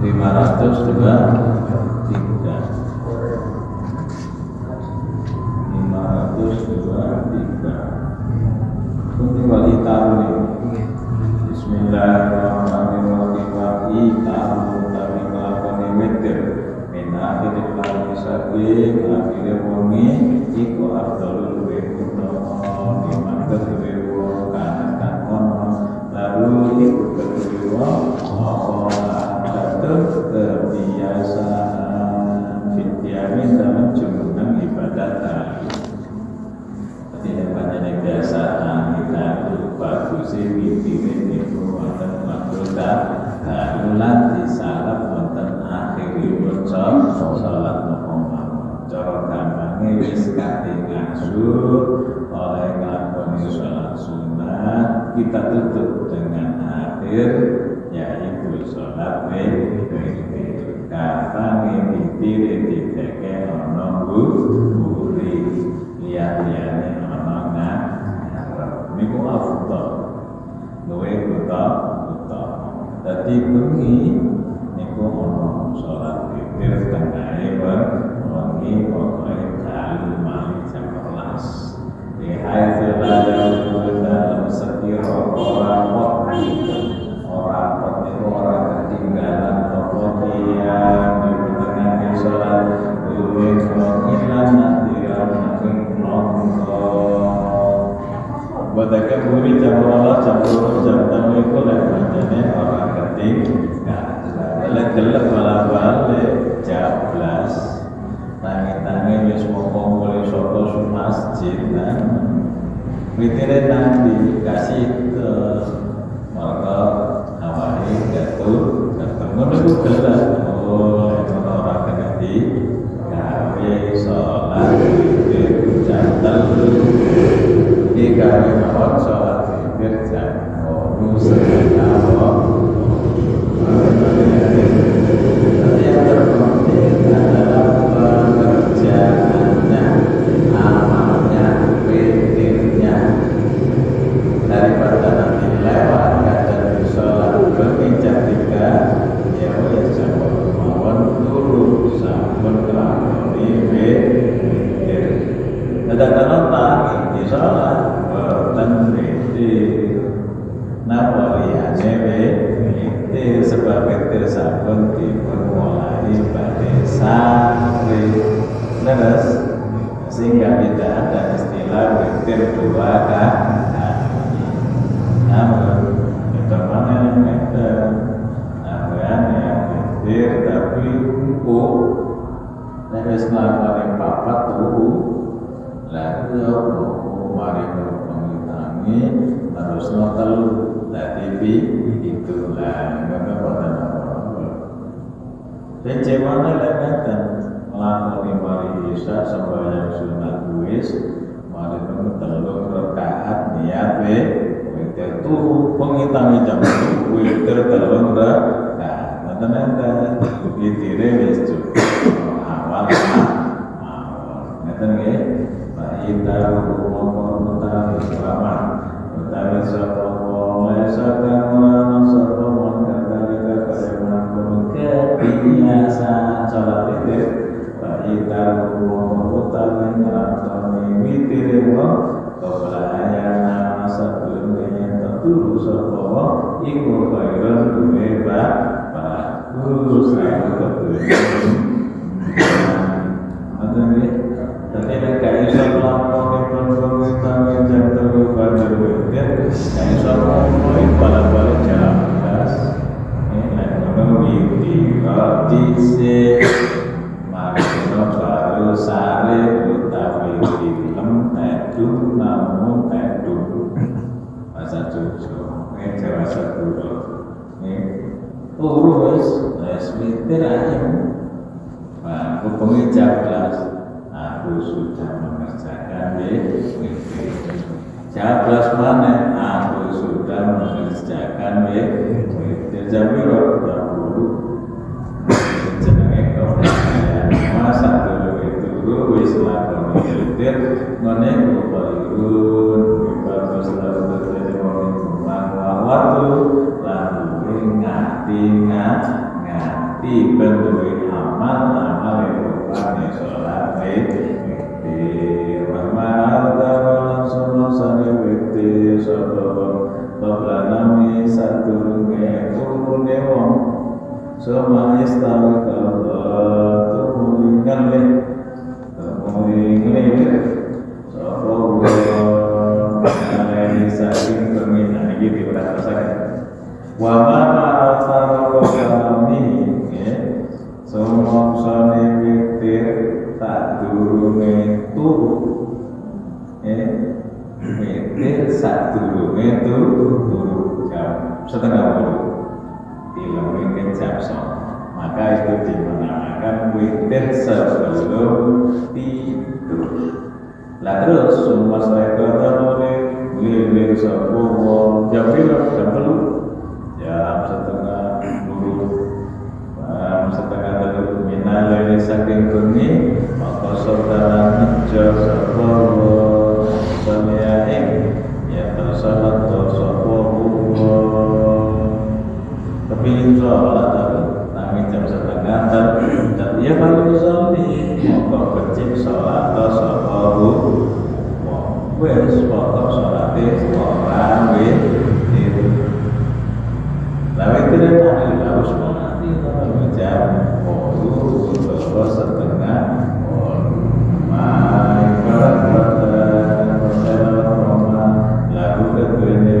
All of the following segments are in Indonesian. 523. Penting wali tahu nih. Bismillahirrahmanirrahim. Wali tahu tapi melakukan meter. Menaati diklat disabi, akhirnya wongi iku afdalul wekutno di mantep wewo kan ono lalu iku kedua kebiasaan fitiamin dalam jumlah ibadah tadi. Tidak banyak kebiasaan kita lupa kusi mimpin itu wonten maklumat darulat disalap wonten akhir bocor sholat mohon cara gampangnya wis kate ngangsur oleh nglakoni sholat sunat kita tutup dengan akhir yaitu sholat kata ngimiti diteke ono buri liat-liatnya ono ngarep niku afdal luwe buta dadi bengi niku ono sholat witir tengahe wengi pokoke dalu mali jam 11 lihae sedalan dalam sekira ora pot niku ora ketinggalan Badaknya bumi jam rola, jam rola, jam tamu itu lebarnya orang ketika gelap malah balik jam belas tangi-tangi ya semua kumpulin soto masjid witirnya nanti dikasih ke maka awalnya jatuh ketemu itu gelap oh orang ketika kami sholat itu jam tamu jika memang sholat witir jam bonus setengah yang terpenting adalah pekerjaannya, amalnya, witirnya daripada nanti lewat kadang di sholat berpijak tiga ya boleh sampun mawon turu sampun kelakoni witir kadang-kadang tangi sholat sebab witir sampun dimulai pada santri leres sehingga tidak ada istilah witir dua kali namun kita mana yang ada namun yang witir tapi leres melakukan papat tubuh lalu mari mengitangi harus nontel tadi itulah Recewana lengatan melakoni mari Isa sembahyang sunat wis mari telung rakaat niat witir turu pengitangi jam witir telung rakaat mboten witire wis cukup awal mawon ngeten nggih baita rumo ta ulama utawi sapa wae sakana sapa biasa sholat witir kita utami ngelatoni witir kebelayaan sebelumnya tertulus sopo iku kairan duwe bagus lalu kebelayaan tapi gak bisa melakukan pengetahuan jam terlukan di witir gak bisa melakukan pada jam Dise makna baru sare utawi film tedu namun tedu bahasa Jawa Jawa Sekulo urus mitir ayam aku pengen jam 12 aku sudah mengerjakan witir jam 12 mana aku sudah mengerjakan witir jam berapa masa dulu itu gue selama militer menengok balirun bagus lalu terjadi waktu lalu ngati ngat dibentuhi amal amal yang sholat witir warmata langsung sholat witir sholat toplanami satu ngekul dewa semua istana tumulingan leh saking penginah gitu udah rasakan wama ataro kami ya semua sane mikir tak durunge turu ya mikir sak durunge turu jam setengah 10 dilengke jam 10 maka itu dimenangkan mikir sebelum tidur lah terus semua saya kata lirik sepuluh jam berapa jam dulu jam setengah 10 jam setengah 10 minal lirik saking kuni maka saudara hijau sepuluh samiaing ya tersalat sepuluh tapi insya Allah tapi jam setengah dan ya kalau misalnya maka kecil salat sepuluh wes potong sholat itu orang itu, tapi tidak boleh harus sholat itu kalau jam 10 atau setengah 10. Maafkan kalau lagu ketuanya tidak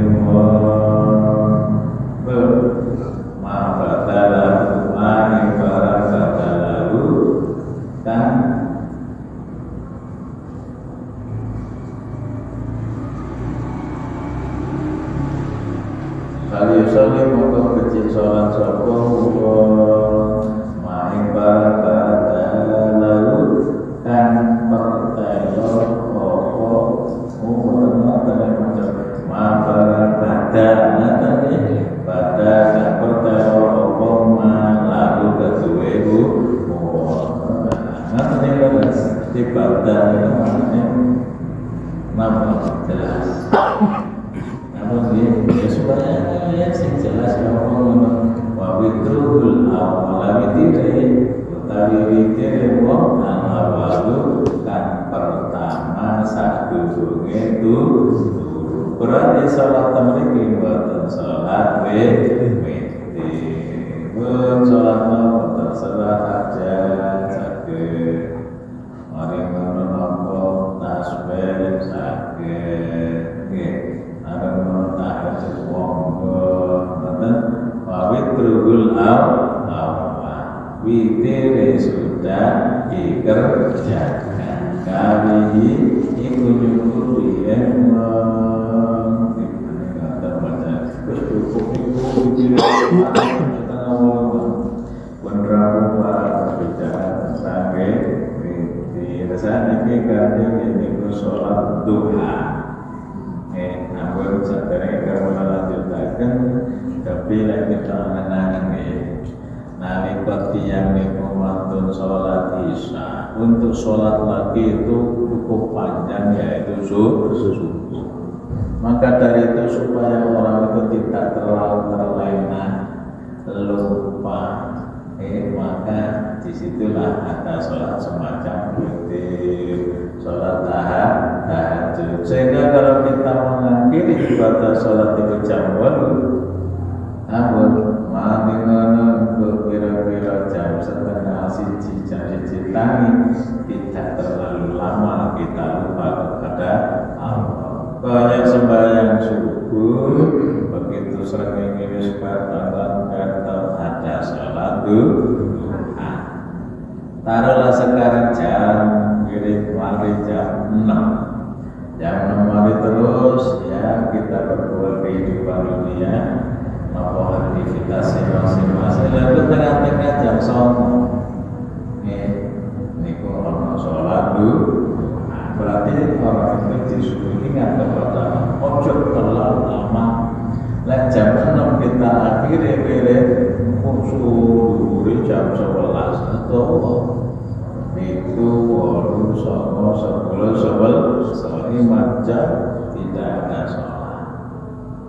ada sholat.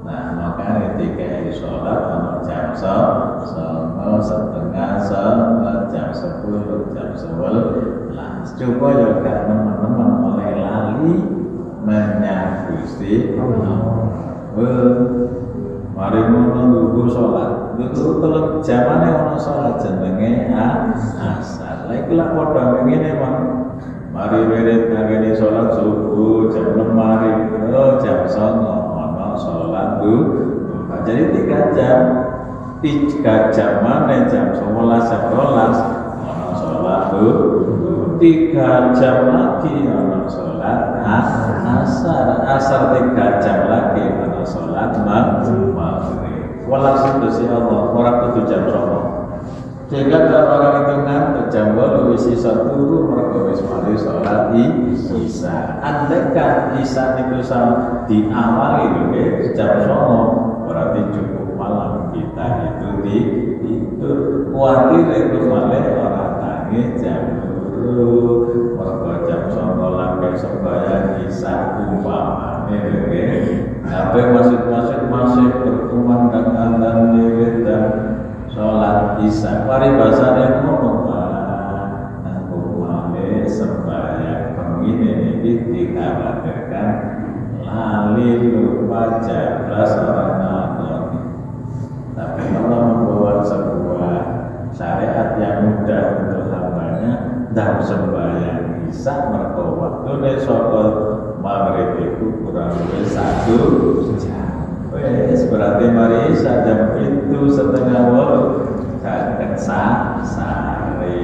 Nah maka ketika sholat jam 10 setengah, jam 10, jam 11. Coba juga teman-teman mulai lali menyakusi Allah. Mari ngono lugu sholat. Itu telung jamane ono sholat jenenge asar. Lah iku lak padha ngene Pak. Mari wirid ngene sholat subuh jam 6 mari jam 09 ono sholat duh. Jadi 3 jam. 3 jam mana jam 11, 12 ono sholat duh. 3 jam lagi ono sholat asar 3 jam lagi ono sholat maghrib. Walau situasi Allah orang itu jam romo, sehingga kalau orang itu ngantuk jam 2 wis isa turu mergo wis mari salat isya. Andaikan isya itu diawali dulu jam romo, berarti cukup malam kita itu itu kuatir itu malah orang tangi jam 2 mergo jam 9 lampir sembahyang isya umpamane dhewe. Apa maksud-maksud masih berteman dan antar liwit dan sholat isya mari bahasanya ngomong-ngomong aku male sembahyang pengini ini dikhawatirkan lali lupa jablas orang ngatur tapi Allah membuat sebuah syariat yang mudah untuk hambanya dan sembahyang isya mereka waktu nesokot maghrib itu kurang lebih 1 jam. Wes berarti mari sajam itu 7:30 kan sare.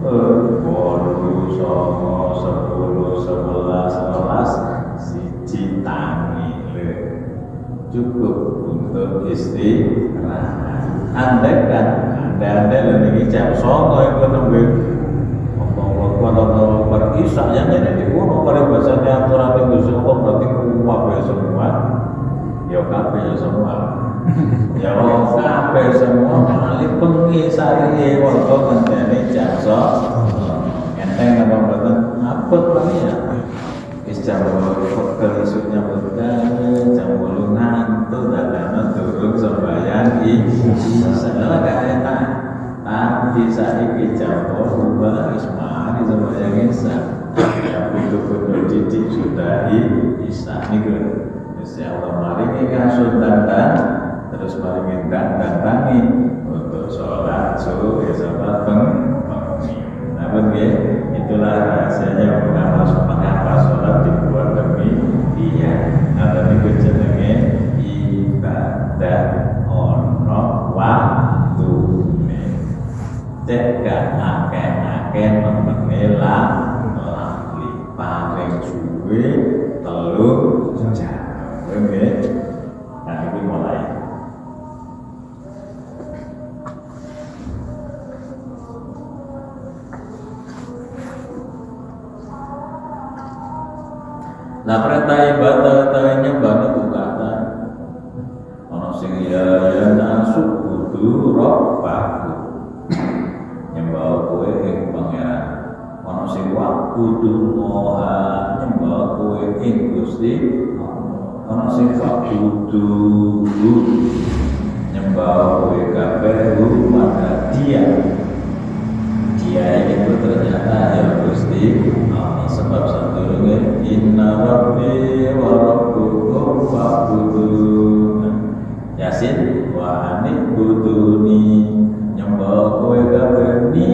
Bodo 10, 11, 12 siji tangi. Cukup untuk istirahat. Andai lebih jam 09 iku nembe kalau berisah yang jadi guru pada bahasanya aturan itu semua berarti kuat ya semua, ya kafe semua, ya kafe semua kali pengisah ini waktu menjadi jasa, enteng apa betul apa namanya, istilah fakir isunya berjalan, jambul nantu dalam turun sembahyang di sana kayak tapi saya kejauh rumah Ismail. Sama yang Isa, yang butuh didik sudah Isa nih gue. Insya Allah mari kita sunatan, terus mari kita datangi untuk sholat subuh bersama penghuni. Nah begini, itulah rahasianya mengapa sholat dibuat demi dia. Nah tadi gue jenenge ibadah ono waktu nih. Cegah akeh lali paling suwe 3 jam. Nggih. Nah, iki mulai. Nah, perintah ibadah tawene bane bukata. Ana sing ya nasubudu rabbaku. Nyembah kowe ing pangeran. Ana sing kudu moha nyembah kowe ing Gusti. Ana sing kudu nyembah kowe kabeh rumah dia. Dia itu ternyata ya Gusti Allah sebab sadurunge inna rabbi wa rabbukum fa'budun. Yasin wa ani buduni nyembah kowe kabeh ni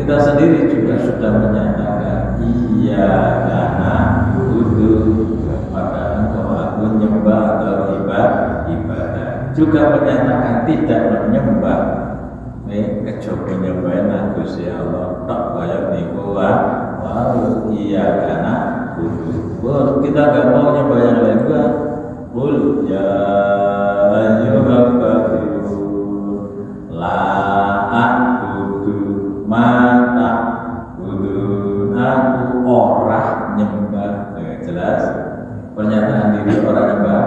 kita sendiri juga sudah menyatakan iya karena butuh kepada engkau aku nyembah atau ibadah juga menyatakan tidak menyembah nih kecoba nyembahin aku si Allah tak bayar niku walau iya karena butuh kita gak mau nyembah yang lain gua bul ya ayyuhal kafirun mata budu aku orang nyembah jelas pernyataan diri orang nyembah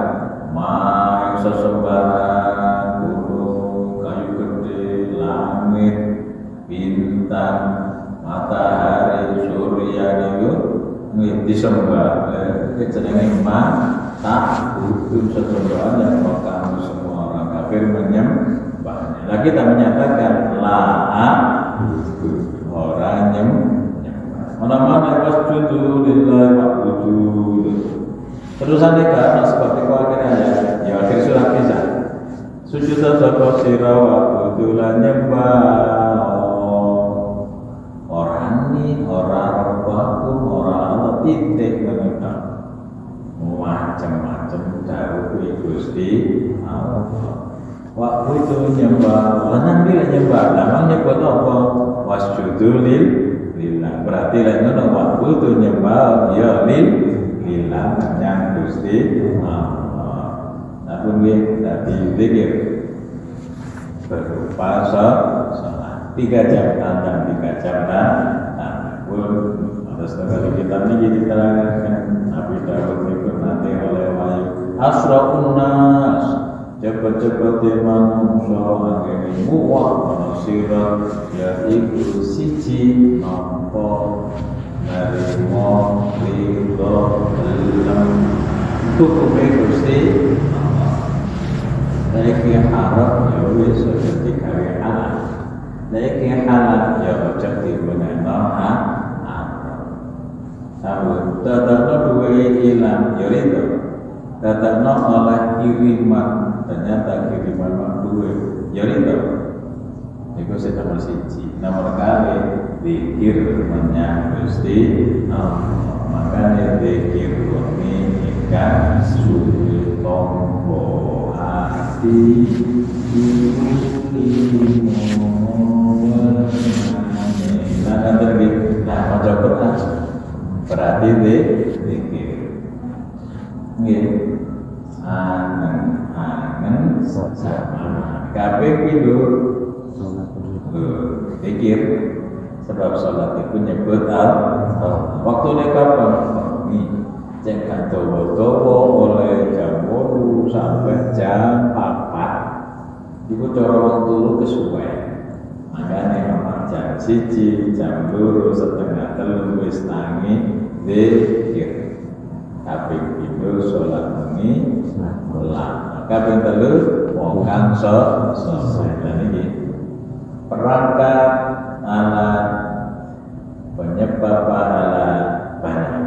main sesembahan burung kayu gede langit bintang matahari surya itu disembah itu jenenge ta'budun setondoan yang kamu semua orang kafir menyembahnya. Nah kita menyatakan la'a orang menyembah. Mana-mana wasjudu lillahi wa'budu. Terusan dikata seperti akhirnya ya akhir surah Nisa. Sujud sapa sira wa'budu lan nyembah. Titik menentang macam-macam dari Gusti Allah. Waktu itu nyembah, lanang dia nyembah, lanang nyembah apa? Wasjudu lillah. Berarti lain itu waktu itu nyembah ya lillah yang Gusti Allah. Nah pun dia tadi pikir berupa salah 3 jam tandang 3 jam tandang. Atas kali kita ini diterangkan Nabi Dawud diberkati oleh wahyu asra'un nas cepat-cepat di manusia angin muwak manusia yaitu siji nampak narimo lido dalam tukupi kursi naiki harap yawi seperti karya alam naiki halal yawi cek dimenang tahu, datanglah dua hilang, yaitu datanglah oleh kiriman, ternyata kiriman dua, yaitu itu saya nomor siji, nomor kali dikir menyanggusti, makanya dikir mengikat sulit tombo hati nah terbit, nah macam berlaku berarti dikir nggih anen sama kabeh pindho salat dikir sebab salat iku nyebut waktune kapan cek dawa-dawa oleh jam 8 sampai jam 4 iku cara wektu kesuwen makane jam 1 jam 2 setengah 3 wis tangi zikir kaping 7 salat bengi salat kaping 3 wongkang selesai lan iki perangkat alat penyebab pahala banyak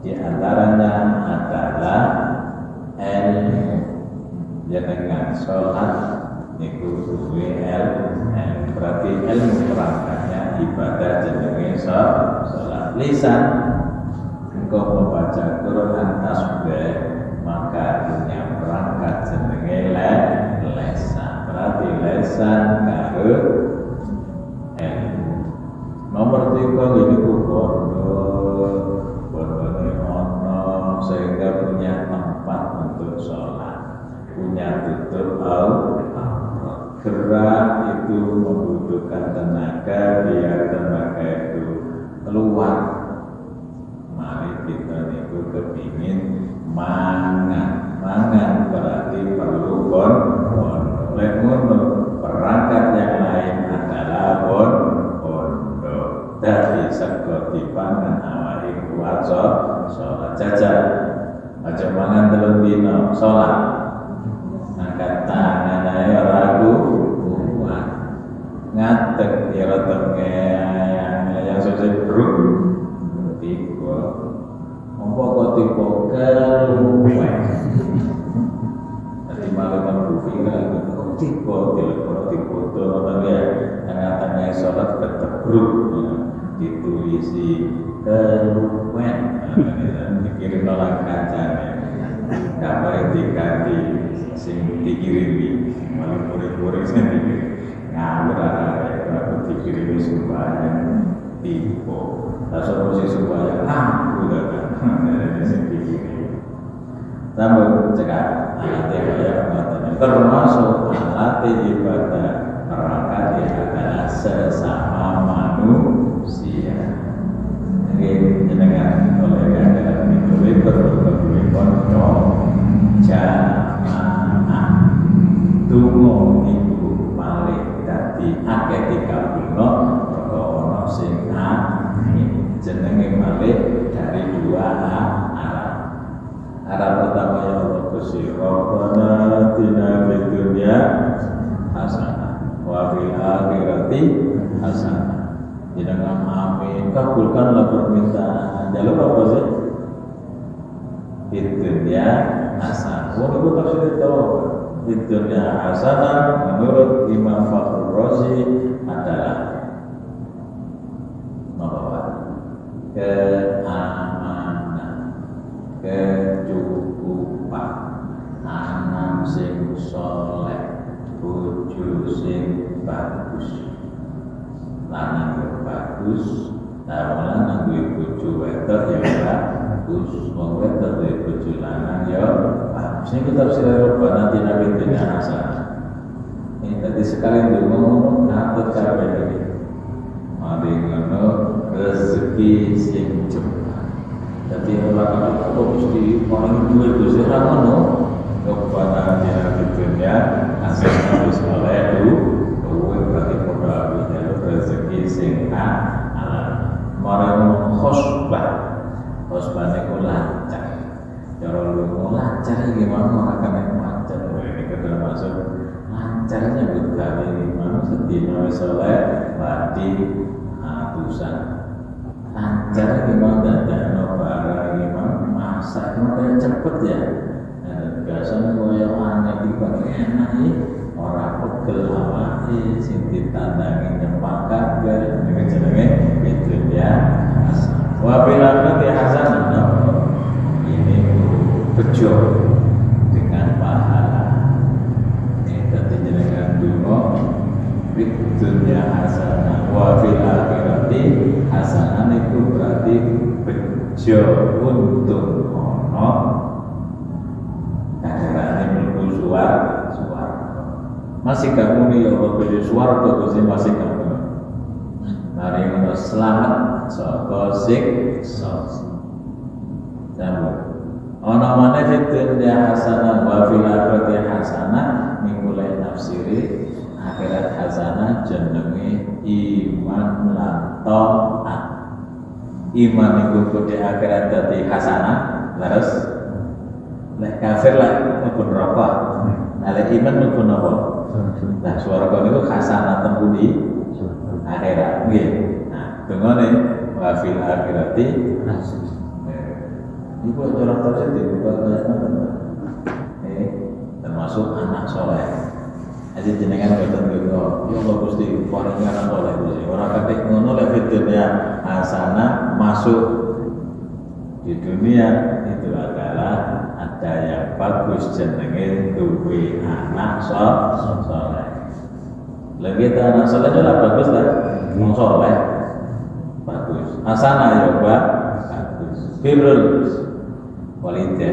di antaranya adalah ilmu jenengan salat niku suwe berarti ilmu perangkatnya ibadah jenenge salat lisan engkau membaca Quran tasbih maka dunia perangkat jenenge lesan berarti lesan karo ilmu nomor 3 ini borone ono sehingga punya tempat untuk sholat punya tutup gerak itu membutuhkan tenaga biar tenaga itu keluar. Mari kita itu kepingin mangan berarti perlu bon. Oleh menurut perangkat yang lain adalah bondo. Dari seperti pangan awalnya kuat sholat jajar. Aja mangan telur dino sholat. Angkat tangan ayo ragu kuat ngatek ya rotengnya yang sosok beruk tipe ompoko tipe keluwen tadi malam berpikir kok tipe telepon tipe itu namanya tengah-tengah sholat ketebruk ditulisi keluwen dikirim nolak kancane gambar diganti sing dikirimi malah korek-korek sing dikirimi ngawur aku dikirimi sembahyang tipe rasa posisi sembahyang aku dari sing dikirimi namun cekak alat ibadah termasuk alat ibadah perangkat yang adalah sesama manusia jadi jenengan oleh karena itu jamaah dungo itu paling dadi akeh dikabulno mergo ana sing jenenge malih dari dua alam bi hasanah. Di dalam amin, kabulkanlah permintaan. Jangan lupa puasa. Fid dunya hasanah. Walaupun tafsir taubat. Fid dunya hasanah menurut Imam Fakhrur Razi adalah membawa keamanan, kecukupan, tanam sing soleh, bojo sing bagus. Lanang yang bagus, tawanan nangguh bojo wetok yang bagus, wong wetok duwe bojo lanang ya bagus. Niku tafsir Rabbana atina fid dunya hasanah. Ini tadi sekali ndonga ngatur cara iki. Mari ngono rezeki sing jemah. Dadi ora kok mesti orang duwe bojo ra ngono. Rabbana atina fid dunya hasanah wis oleh kowe berarti padha rezeki sing halal. Marang khosbah niku lancar. Cara lungo lancar iki mau ora kena macet. Ini kena masuk lancarnya budal ini mau sedina wis oleh badi atusan. Lancar iki mau dadakno barang iki mau masak kaya cepet ya. Biasanya kaya aneh iki pengen orang pegel awake sing ditandangi nyepakat ger nek jenenge betul ya hasanah wa bilakat hasanah ini bejo dengan pahala nek jenengan dumo betul ya hasanah wa bilakat hasanah itu berarti bejo untuk ono kadarane mlebu suwarga. Masih kamu nih, ya Allah, beli suara bagusnya masih kamu. Mari kita selamat sokosik sos. Namun, orang-orang fitur dia hasanah, wafil akhirat dia hasanah, mingulai nafsiri, akhirat hasanah jenenge iman lanto'at. Iman minggu di akhirat dari hasanah, terus leh kafir lah, mungkin rokok. Leh iman mungkin apa? Nah, swarga niku hasanah tembudi akhirat nggih. Nah, dengane wa fil akhirati hasanah. Niku cara tafsir dibuka termasuk anak soleh. Jadi jenengan boten nggo, ya Allah Gusti paringi anak soleh Gusti. Ora katik ngono lek dunia hasanah masuk di dunia itu adalah ada yang bagus jenenge duwe anak soleh. Lagi ta anak soleh ora bagus ta? Wong soleh. Bagus. Hasanah ya, Pak. Bagus. Fibrul. Walite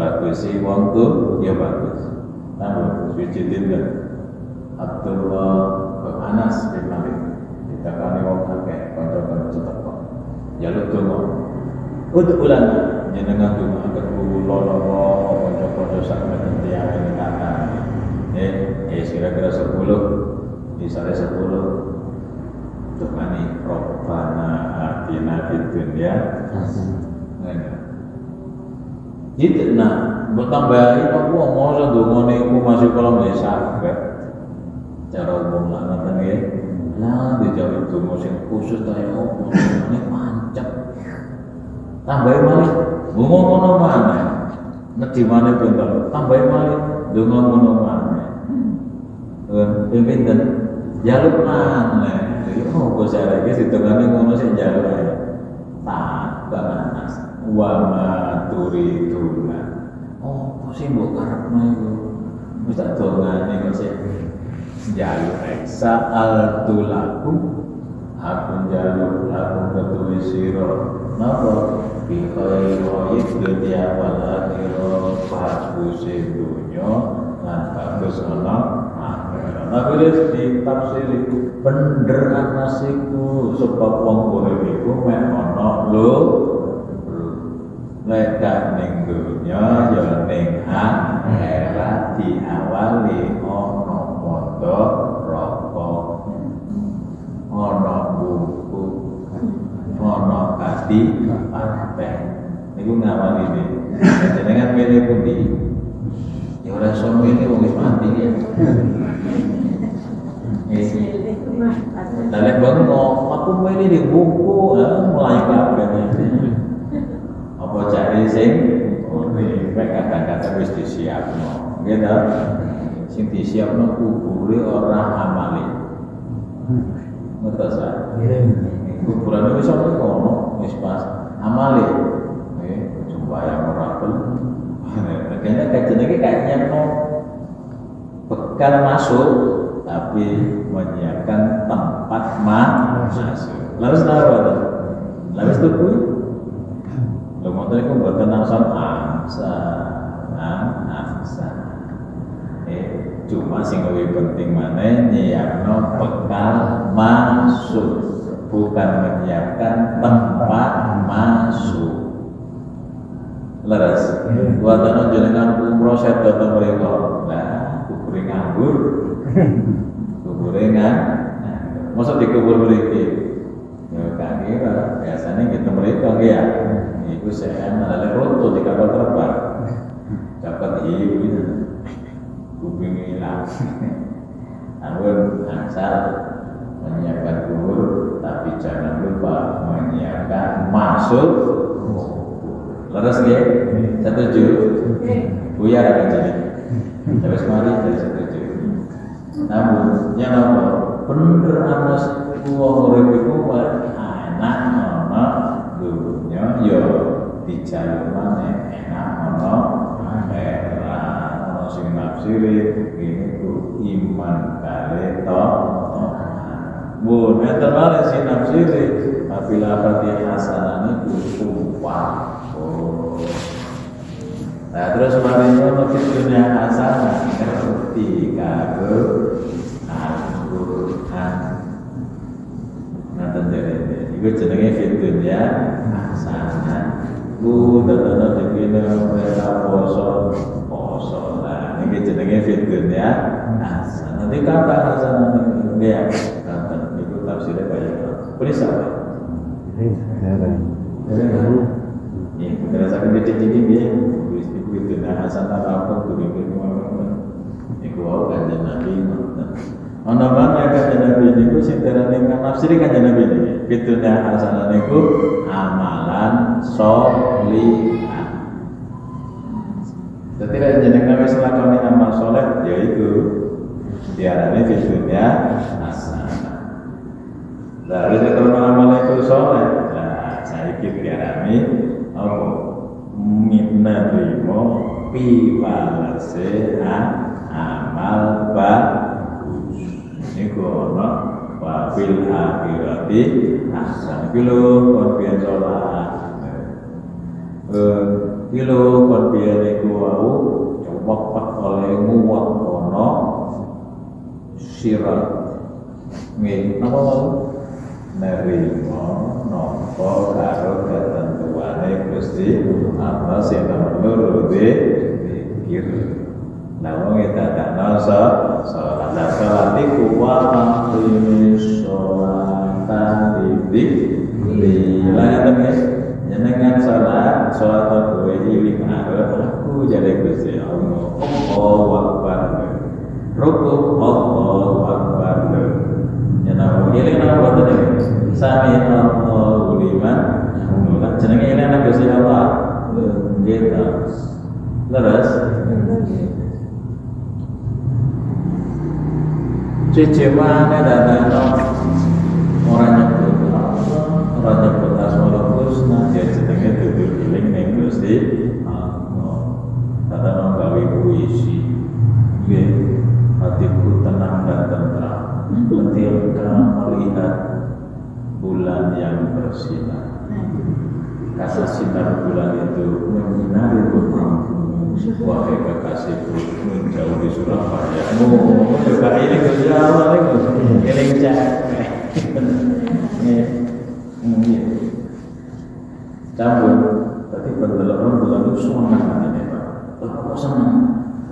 bagus sih wong tu ya bagus. Tambah suci dinten. Abdullah bin Anas bin Malik. Ditakani wong akeh kanca-kanca cetek. Jaluk donga. Udhulan jenengan donga lolowo kanca-kanca sampe tiang ini kata kira-kira 10 misalnya 10 tukani Rabbana atina fid dunya hasanah ditna bertambahi aku mau ndongone iku masih kolom desa sampe cara umum lan ngoten nggih lan dijawab donga sing khusus kaya opo ini pancet tambahi malih bunga ngono maneh ngedimane pinten tambahi malih donga ngono maneh pinten jaluk maneh opo cara iki ditengane ngono sing jaluk ae tanas wa maturiduna opo sing mbok karepno iku wis tak dongane kok sing jaluk sa'al tulaku aku jaluk aku ketui siro napa bikai royik dunia wala niro bahasbusi dunia dan bagus anak tapi dia ditafsiri bener anasiku sebab wong bohemiku mengonok lu lekat ning dunia ya ning akhirat diawali ono mondo rokok ono buku ono kati parpek niku ngawali niku jenengan mene pundi ya ora sono iki wong wis mati ya. aku ini di buku melainkan ini apa cari sing nek kata-kata wis disiapno gitu sing disiapno kubure ora amale ngertos ah kuburane wis apa kono wis pas amale coba yang ora kene kajene iki kayak nyekno bekal masuk tapi menyiapkan tempat masuk lalu tahu apa lalu tuku lho motor iku mboten nangsan angsan cuma sing lebih penting maneh nyiapno bekal masuk bukan menyiapkan tempat masuk leres buatan jenengan umroh sedo to mriko nah kubur nganggur kubure nganggur mosok dikubur mriki ya kangge biasane gitu mriko nggih ya iku saya malah roto di kapal terbang dapat ibu kuping hilang awal asal menyiapkan kubur tapi jangan lupa menyiapkan masuk leres nggih setuju buyar aja jadi terus mari dari setuju namun yang apa bener anas wong urip iku anak ana dunya ya dijaluk maneh enak ana akhirat ana sing nafsiri iku iman kale taat mun enten male sing nafsiri apabila hati hasanane kudu kuat. Nah terus marinya mesti dunia hasanah ngerti karo Al-Qur'an. Nah tenjene iku jenenge fit dunia hasanah. Ku dana dipine ora poso. Nah iki jenenge fit dunia hasanah. Nek kata hasanah niku ya kata niku tafsire kaya perisa. Ya, berdasarkan titik-titik ya, itu dah hasanah apa tu yang bermakna. Iku awak kajian nabi. Anak mana kajian nabi ni? Iku sinteran dengan nafsir kajian nabi ni. Itu dah hasanah niku amalan solihah. Setidak jenengan wis lakoni amal soleh, yaitu diarani fitunya hasanah. Lalu setelah amal itu soleh, lah saya ikut diarani. Menerima piwalase amal bagus niku ana wabil akhirati hasan kilo konbiyen salat kilo konbiyen niku wau copot oleh nguwak ana sirat nggih napa wau nerima napa karo Gusti Allah sing nuruti zikir. Namun kita tak nasa salat salati kuwatan limis salatan dzikri. Lan temen jenengan salat salat kuwi iling aku jare Gusti Allah. Allahu Akbar. Rukuk Allahu Akbar. Jenengan eling napa boten? Sami Allahu liman jenenge ini anak Gusti Allah gitu leres cecemane dadana orang nyebut asmaul husna ya jenenge tutur eling ning Gusti Allah dadana gawe puisi nggih hatiku tenang dan tenteram ketika melihat bulan yang bersinar kasih sinar bulan itu menyinari rumahmu wahai kekasihku menjauhi Surabaya juga ini kerjaan ini capek ini campur tapi pendelok rembulan itu senang kok senang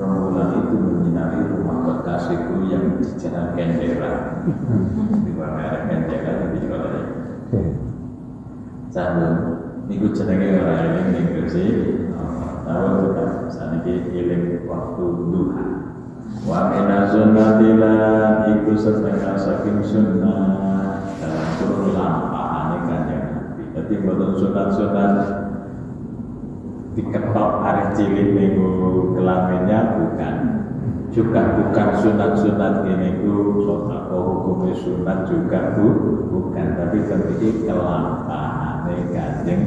rembulan itu menyinari rumah kekasihku yang di jalan Kendera di warna Kendera di jalan campur niku jenenge ora eling ning Gusti Allah. Taun kita saniki eling waktu duha. Wa inna sunnati la iku setengah saking sunnah. lampahane Kanjeng Nabi. Dadi mboten sunat-sunat diketok arek cilik niku kelaminnya bukan. Juga bukan sunat-sunat niku sedekah hukumnya sunat juga bukan, tapi tentu kelampahane Kanjeng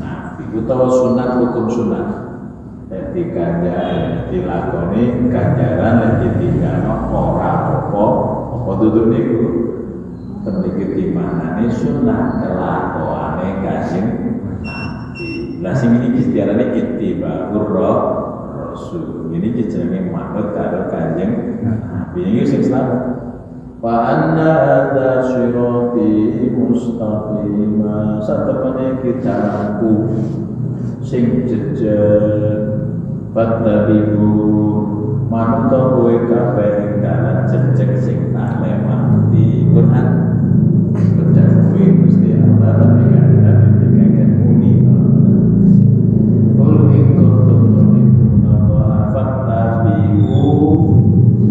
Nabi. Utawa sunat hukum sunat. Jadi ganjaran dilakoni, ganjaran yang ditinggalkan orang apa duduk niku terpikir di mana nih sunat kelakuane Kanjeng Nabi. Lah sing iki diarani ittibaur rasul. Ini jenenge manut karo Kanjeng Nabi. Iki sing salah. Wa anna hadza sirati mustaqima. Satemene kitaku sing jejeg Batabibu manungsa kowe kabeh dalan jejeg sing tak lewati Quran kowe Gusti Allah tapi kada dipikirkan muni kalau engko tolong napa batabibu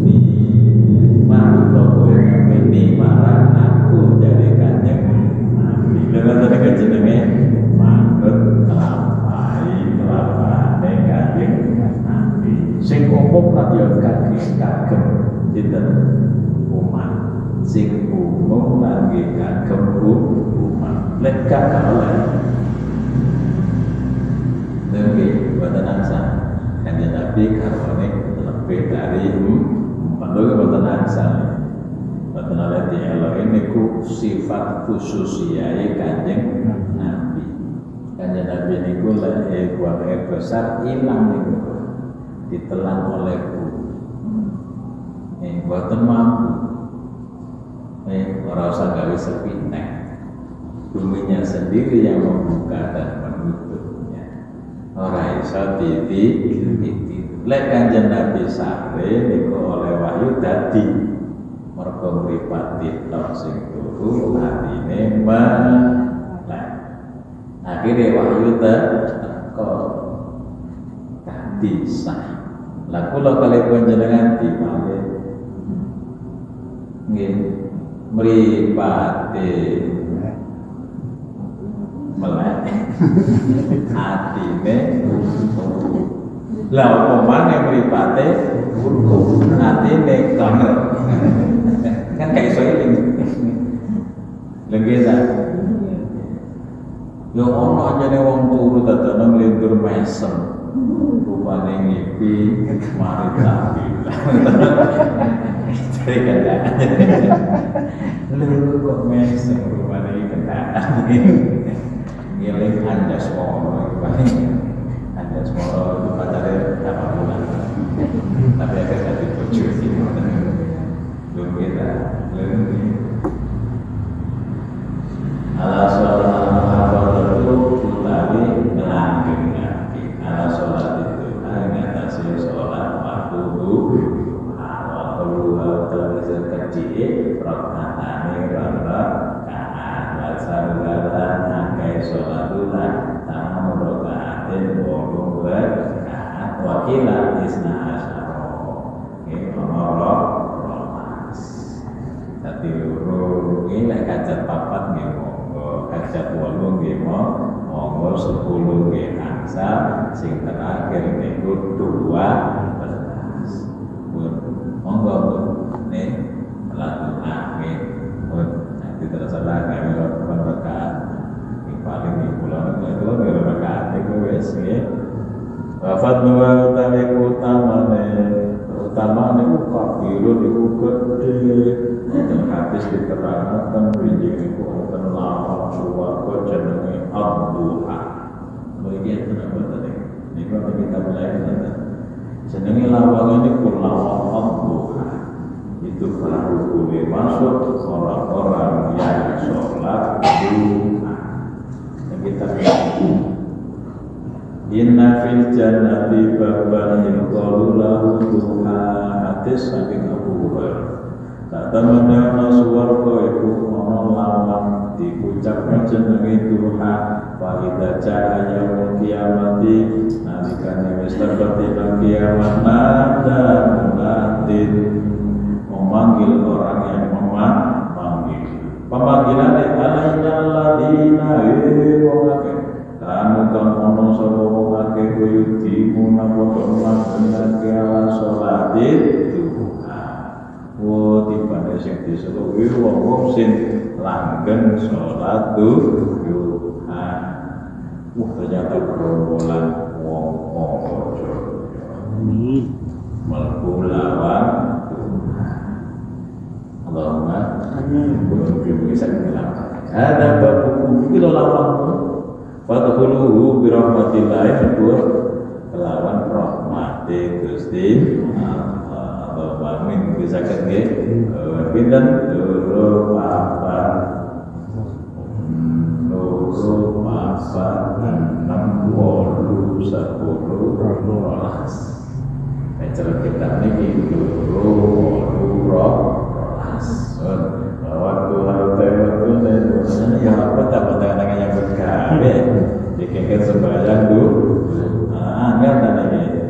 ni manungsa kowe kabeh ni marang aku jadi kanjeng Nabi lha tadi kajenenge manut sing umum radio kagis kagem dinten umat sing umum lagi kagem umat lek kalah demi badanansa kanjeng Nabi karone lebih dari perlu badanansa badanane dielo niku sifat khusus yae kanjeng Nabi. Kanjeng Nabi niku lek kuwat besar ilang niku ditelan oleh bumi, buatan mampu, orang usah gawe sepintek, buminya sendiri yang membuka dan menutupnya, orang usah titik, lek Kanjeng Nabi sare niku oleh wahyu dadi, merga mripati tok sing turu atine melek, akhire wahyu teko dadi sah. Lah kula kalih panjenengan dipamit nggih mripate melek atine turu. Lah apa maneh mripate turu atine kanger. Kan kaya iso eling. Lenggih ta. Yo ana jane wong turu dadane nglindur mesem. Rupane ngipi mari tapi jadi keadaan lu kok mesem rupane keadaan ngiling anda semua anda semua itu pacarnya berapa bulan tapi akhirnya dipujuk gitu lu kira lu ini ala sholat apa itu utawi ngelanggengnya ala sholat itu ngatasi sholat waktu awal keluar terpisah kecil rokanane rokanaan wajar galan angkai sholat ulan tangan rokaatin wonggung berkaat wakilat isna asyaraw ini ngomong romas tapi urung ini kacat papat ngomong kacat walung ngomong monggo 10 nggih angsa sing terakhir niku 12 monggo nek melatihake pun nanti terus ada kami lakukan berkat yang paling di bulan itu berkat itu wis nggih wafat nuwun tarik utama niku kabiro niku gede boten habis diterangaken wingi niku wonten lawan keluarga jenenge Abduha. Mriki tenan boten niku kita mulai tenan. Jenenge lawang niku lawang Abduha. Itu para rukune masuk orang-orang yang sholat duha. Kita mulai Inna fil jannati babban yuqalu lahu duha hadis saking Abu Hurairah. Satemene ana swarga iku ana lawang diucapkan jenenge duha wa idza jaa yaumul qiyamati nalikane wis terbitna kiamat dan batin memanggil orang yang memanggil pemanggilane alai disuruhi wong sing langgeng sholat duha. Wah ternyata pergaulan wong aja mlebu lawan Tuhan. Allahumma amin. Bumi bisa dilawan. Ada babu iki lho lawan. Fadkhuluhu bi rahmatillahi syukur lawan rahmate Gusti Allah. Amin bisa kene pinten loro papat. Loro papat 6 10 12. Acara kita ini rolas. Waktu itu saya yang apa dapat tangan yang berkali dikengkeng sembahyang dulu. Angkat tangan ini.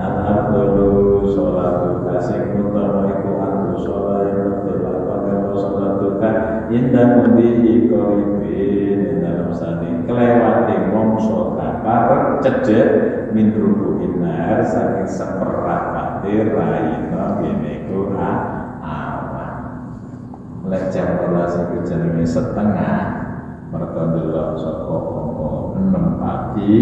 Alhamdulillah sholatu kasih mutawaiku antu sholatu tilapakamu sholatu kan indah mundi iko ibin dalam sani kelewati mongso tapar cedek min rubuh inar saking seperapati raina bineku awan lek jam 12 iki jenenge setengah mergo delok saka 6 pagi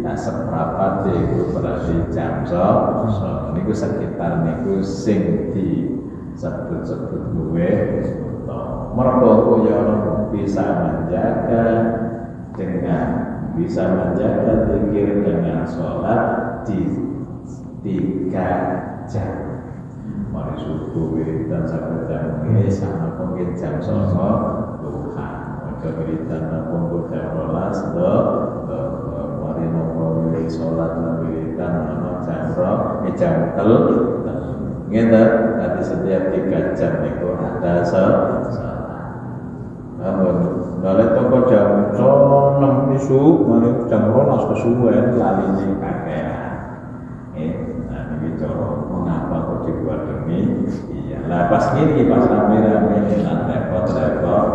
nah seperapati iku berarti jam 12 niku sekitar niku sing disebut-sebut kuwe mergo kaya bisa menjaga dengan bisa menjaga pikir dengan sholat di 3 jam. Mari subuh dan sampai jam ini sama mungkin jam sholat Tuhan. Maka berita nampung jam 12 mari nampung sholat berita nampung jam roh jam telur. Ngeter nanti setiap 3 jam itu ada sholat. Kalau toko jam 6 isu, mari jam 12 kesuwen laline kakean. Nah iki cara mengapa kok dibuat demi iya. Lah pas ngene iki pas rame-rame lan repot-repot.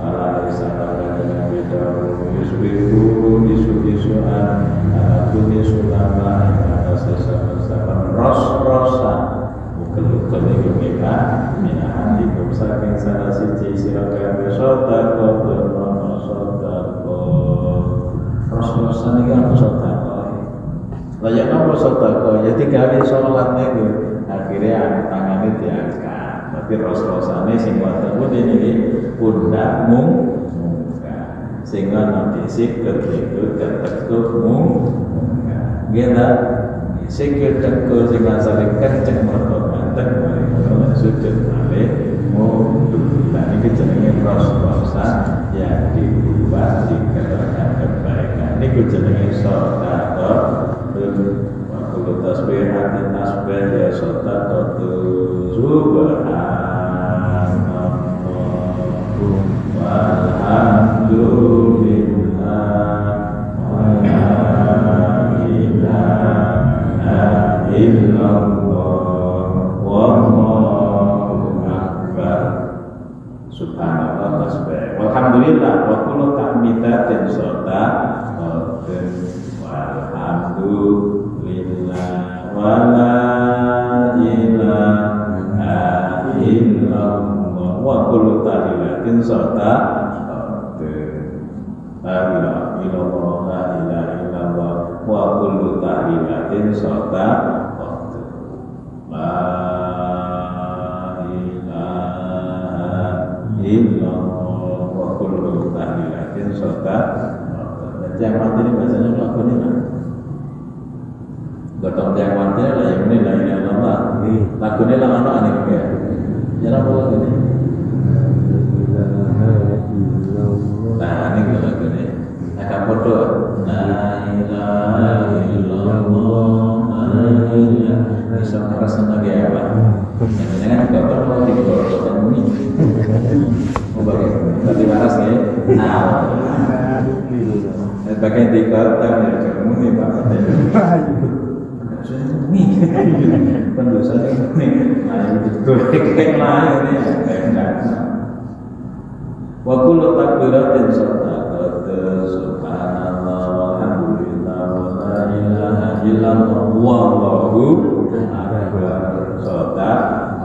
Ala sallallahu alaihi wasallam yusbihu yusbihan atuni sulama atas sesama ros-rosan. Kelukan itu kita minat di kumsa salah siji silakan bersota kau bermain sota kau proses ini kan sota kau layak apa sota kau jadi kami sholat nego akhirnya tangan ini diangkat tapi proses ini semua terbukti ini pundak muka sehingga nanti sih ketika ketekuk muka kita sih ketekuk sehingga saling kenceng mereka dan sujud balik mundur. Nah ini jenenge ros-rosan yang diubah dikarenakan kebaikan. Ini jenenge sedekah waktu tasbih hati tasbih ya sedekah subhanallah walhamdulillah wa la ilaha illallah subhanallah tasbih walhamdulillah wa kullu tahmidatin sota walhamdulillah wa la ilaha illallah wa kullu tahmidatin sota la ilaha illallah la ilaha illallah wa kullu tahmidatin sota serta yang mati ini biasanya melakukan ini gotong yang mati lah yang ini lah ini lama lagu ini lama anak ya jangan apa lagu ini nah ini lagu ini agak bodoh nah ini bisa merasakan lagi ya Pak jangan-jangan juga perlu diboroskan ini berarti waras ya nah bagian di kota ya umum ya Pak pendosanya ini ayo digorek yang lain ya wakulu takbiratin sadaqat subhanallah walhamdulillah wa la ilaha illallah wallahu akbar sadaqat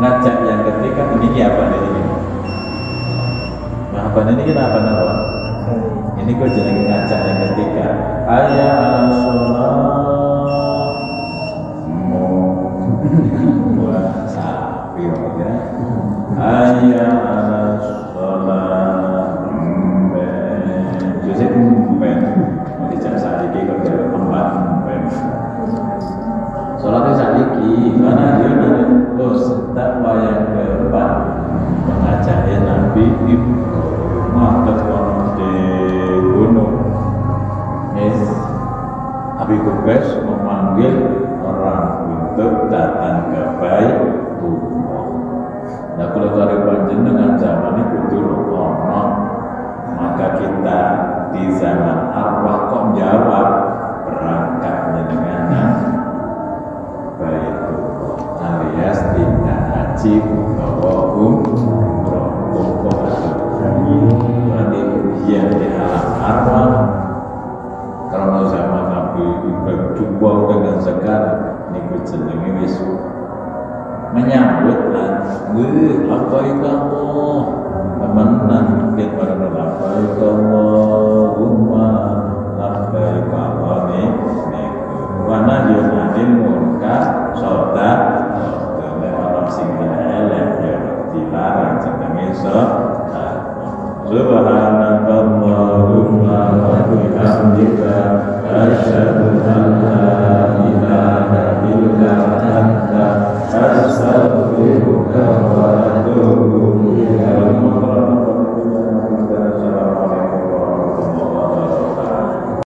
Ngajak yang ketika ini apa nih? Nah, apa ini kita apa nih? Ini kok jadi ngajak yang ketika ayah sholat buat sapi ya, ayah sholat jadi umpen nanti jam saat ini kerja tempat umpen sholatnya saat ini mana dia tak wayang keempat mengajaknya Nabi Ibrahim di gunung Nabi Kubes memanggil orang untuk datang ke Baitullah. Nah kalau dari panjenengan zaman ini betul ono, maka kita di zaman arwah kok jawab berangkatnya dengan Baitullah alias tindak haji bahwa umroh berarti yang di alam arwah. Karena zaman Nabi berjumpa dengan sekarang niku jenenge wis menyambut apa itu Allah temenan kita pada apa itu Allahumma labbaik alani mana dia nanti murka saudara dilarang jenenge subhanakallahumma wa bihamdika asyhadu an